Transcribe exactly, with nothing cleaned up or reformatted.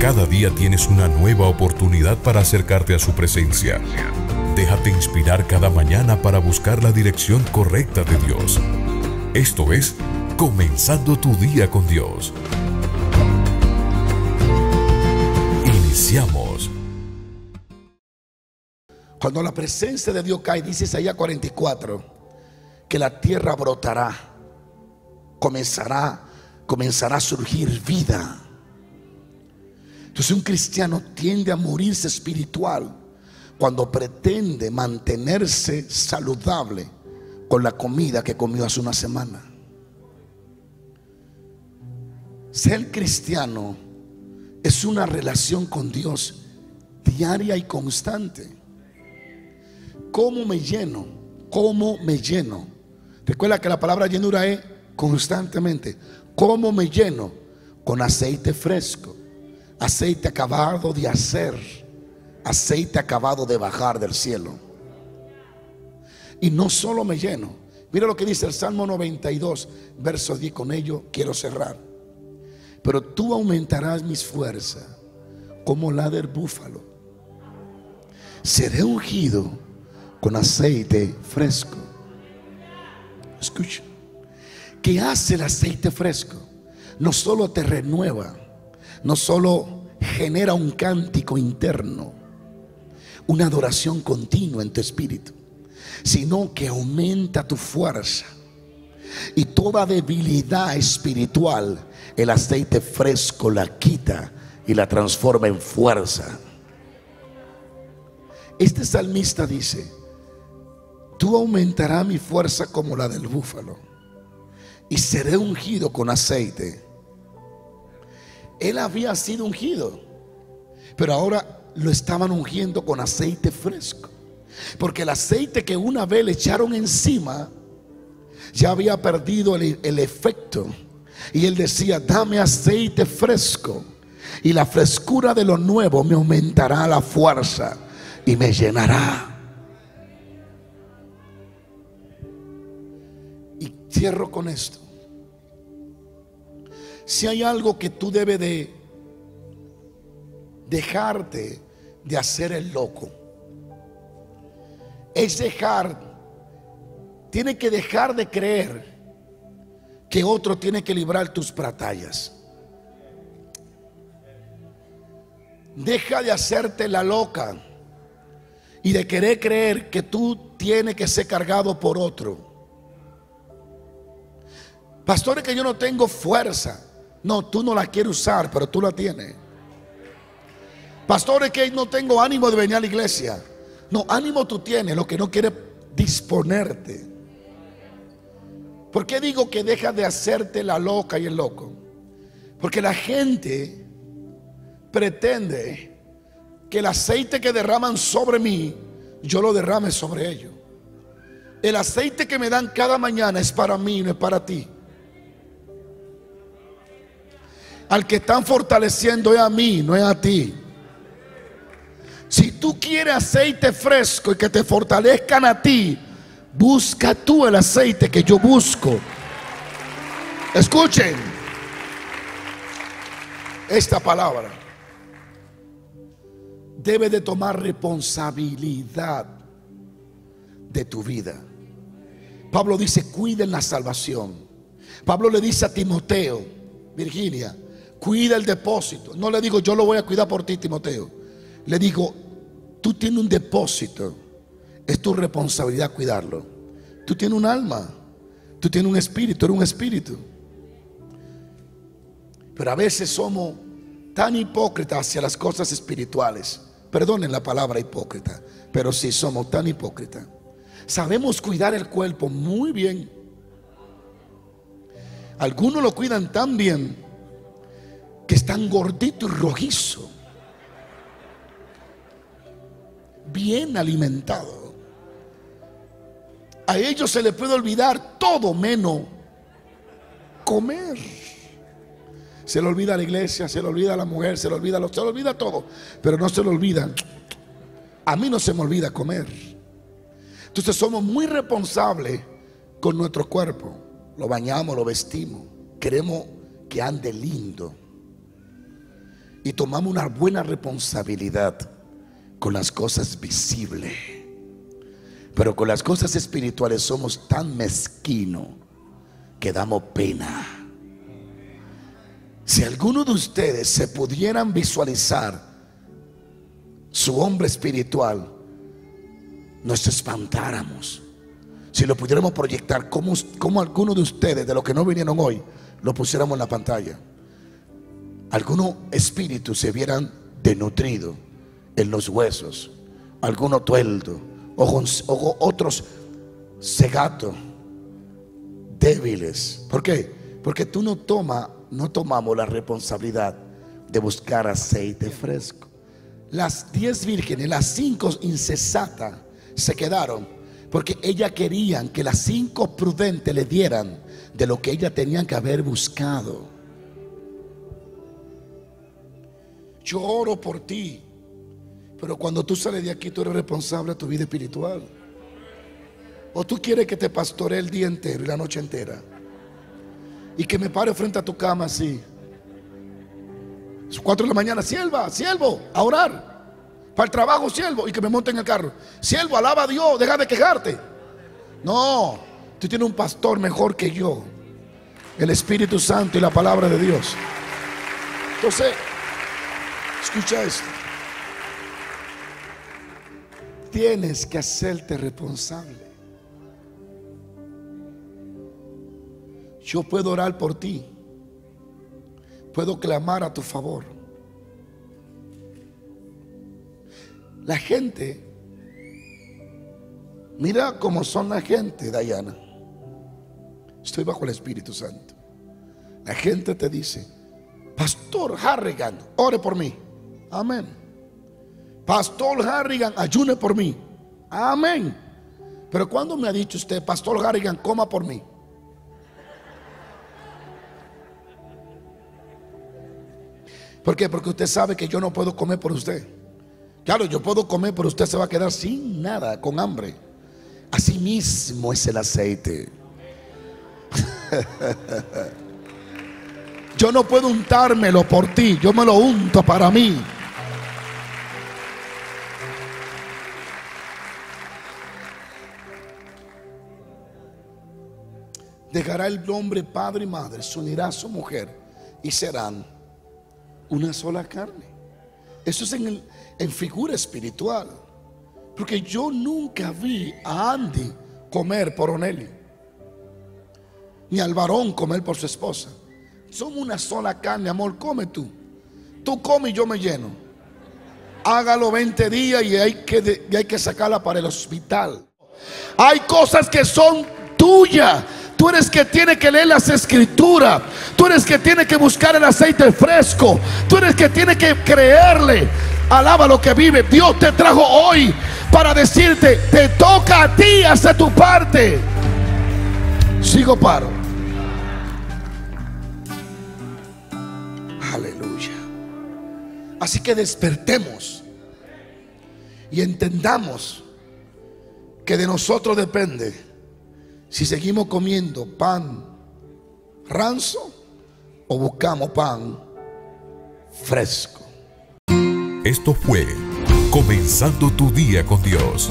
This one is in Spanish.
Cada día tienes una nueva oportunidad para acercarte a su presencia. Déjate inspirar cada mañana para buscar la dirección correcta de Dios. Esto es Comenzando tu Día con Dios. Iniciamos. Cuando la presencia de Dios cae, dice Isaías cuarenta y cuatro, que la tierra brotará, comenzará, comenzará a surgir vida. Entonces un cristiano tiende a morirse espiritual cuando pretende mantenerse saludable con la comida que comió hace una semana. Ser cristiano es una relación con Dios diaria y constante. ¿Cómo me lleno? ¿Cómo me lleno? Recuerda que la palabra llenura es constantemente. ¿Cómo me lleno? Con aceite fresco, aceite acabado de hacer, aceite acabado de bajar del cielo. Y no solo me lleno. Mira lo que dice el Salmo noventa y dos, verso diez. Con ello quiero cerrar. Pero tú aumentarás mis fuerzas como la del búfalo. Seré ungido con aceite fresco. Escucha. ¿Qué hace el aceite fresco? No solo te renueva, no solo genera un cántico interno, una adoración continua en tu espíritu, sino que aumenta tu fuerza. Y toda debilidad espiritual, el aceite fresco la quita y la transforma en fuerza. Este salmista dice: tú aumentarás mi fuerza como la del búfalo, y seré ungido con aceite. Él había sido ungido, pero ahora lo estaban ungiendo con aceite fresco, porque el aceite que una vez le echaron encima ya había perdido el, el efecto. Y él decía: dame aceite fresco, y la frescura de lo nuevo me aumentará la fuerza y me llenará. Y cierro con esto. Si hay algo que tú debes de dejarte de hacer el loco, es dejar, tiene que dejar de creer que otro tiene que librar tus batallas. Deja de hacerte la loca y de querer creer que tú tienes que ser cargado por otro. Pastores, que yo no tengo fuerza. No, tú no la quieres usar, pero tú la tienes. Pastores, que no tengo ánimo de venir a la iglesia. No, ánimo tú tienes, lo que no quieres disponerte. ¿Por qué digo que deja de hacerte la loca y el loco? Porque la gente pretende que el aceite que derraman sobre mí, yo lo derrame sobre ellos. El aceite que me dan cada mañana es para mí, no es para ti. Al que están fortaleciendo es a mí, no es a ti. Si tú quieres aceite fresco y que te fortalezcan a ti, busca tú el aceite que yo busco. Escuchen esta palabra. Debes de tomar responsabilidad de tu vida. Pablo dice: cuiden la salvación. Pablo le dice a Timoteo: Virginia, cuida el depósito. No le digo: yo lo voy a cuidar por ti, Timoteo. Le digo: tú tienes un depósito, es tu responsabilidad cuidarlo. Tú tienes un alma, tú tienes un espíritu, eres un espíritu. Pero a veces somos tan hipócritas hacia las cosas espirituales. Perdonen la palabra hipócrita, pero sí somos tan hipócritas. Sabemos cuidar el cuerpo muy bien. Algunos lo cuidan tan bien que están gorditos y rojizos, bien alimentados. A ellos se les puede olvidar todo menos comer. Se le olvida la iglesia, se le olvida la mujer, se le olvida los, se le olvida todo, pero no se le olvida. A mí no se me olvida comer. Entonces somos muy responsables con nuestro cuerpo. Lo bañamos, lo vestimos, queremos que ande lindo. y tomamos una buena responsabilidad con las cosas visibles, pero con las cosas espirituales somos tan mezquinos que damos pena. Si alguno de ustedes se pudieran visualizar su hombre espiritual, nos espantáramos. Si lo pudiéramos proyectar como, como algunos de ustedes, de los que no vinieron hoy, lo pusiéramos en la pantalla, algunos espíritus se vieran desnutridos en los huesos, algunos tuertos, ojos, ojos, otros cegatos, débiles. ¿Por qué? Porque tú no toma, no tomamos la responsabilidad de buscar aceite fresco. Las diez vírgenes, las cinco insensatas se quedaron porque ellas querían que las cinco prudentes le dieran de lo que ellas tenían que haber buscado. Yo oro por ti, pero cuando tú sales de aquí, tú eres responsable de tu vida espiritual. O tú quieres que te pastoree el día entero y la noche entera, y que me pare frente a tu cama así cuatro de la mañana, sierva, siervo, a orar para el trabajo, siervo, y que me monte en el carro, siervo, alaba a Dios, deja de quejarte. No, tú tienes un pastor mejor que yo, el Espíritu Santo y la palabra de Dios. Entonces, escucha esto: tienes que hacerte responsable. Yo puedo orar por ti, puedo clamar a tu favor. La gente, mira cómo son la gente, Diana. Estoy bajo el Espíritu Santo. La gente te dice: Pastor Harrigan, ore por mí. Amén. Pastor Harrigan, ayune por mí. Amén. Pero cuando me ha dicho usted: Pastor Harrigan, coma por mí? ¿Por qué? Porque usted sabe que yo no puedo comer por usted. Claro, yo puedo comer, pero usted se va a quedar sin nada, con hambre. Así mismo es el aceite. Yo no puedo untármelo por ti, yo me lo unto para mí. Dejará el hombre padre y madre, se unirá a su mujer y serán una sola carne. Eso es en, el, en figura espiritual. Porque yo nunca vi a Andy comer por Onelio, ni al varón comer por su esposa. Somos una sola carne, amor. Come tú. Tú comes y yo me lleno. Hágalo veinte días y hay que, y hay que sacarla para el hospital. Hay cosas que son tuyas. Tú eres que tiene que leer las escrituras. Tú eres que tiene que buscar el aceite fresco. Tú eres que tiene que creerle. Alaba lo que vive. Dios te trajo hoy para decirte: te toca a ti hacer tu parte. Sigo paro. Aleluya. Así que despertemos y entendamos que de nosotros depende si seguimos comiendo pan rancio o buscamos pan fresco. Esto fue Comenzando tu Día con Dios.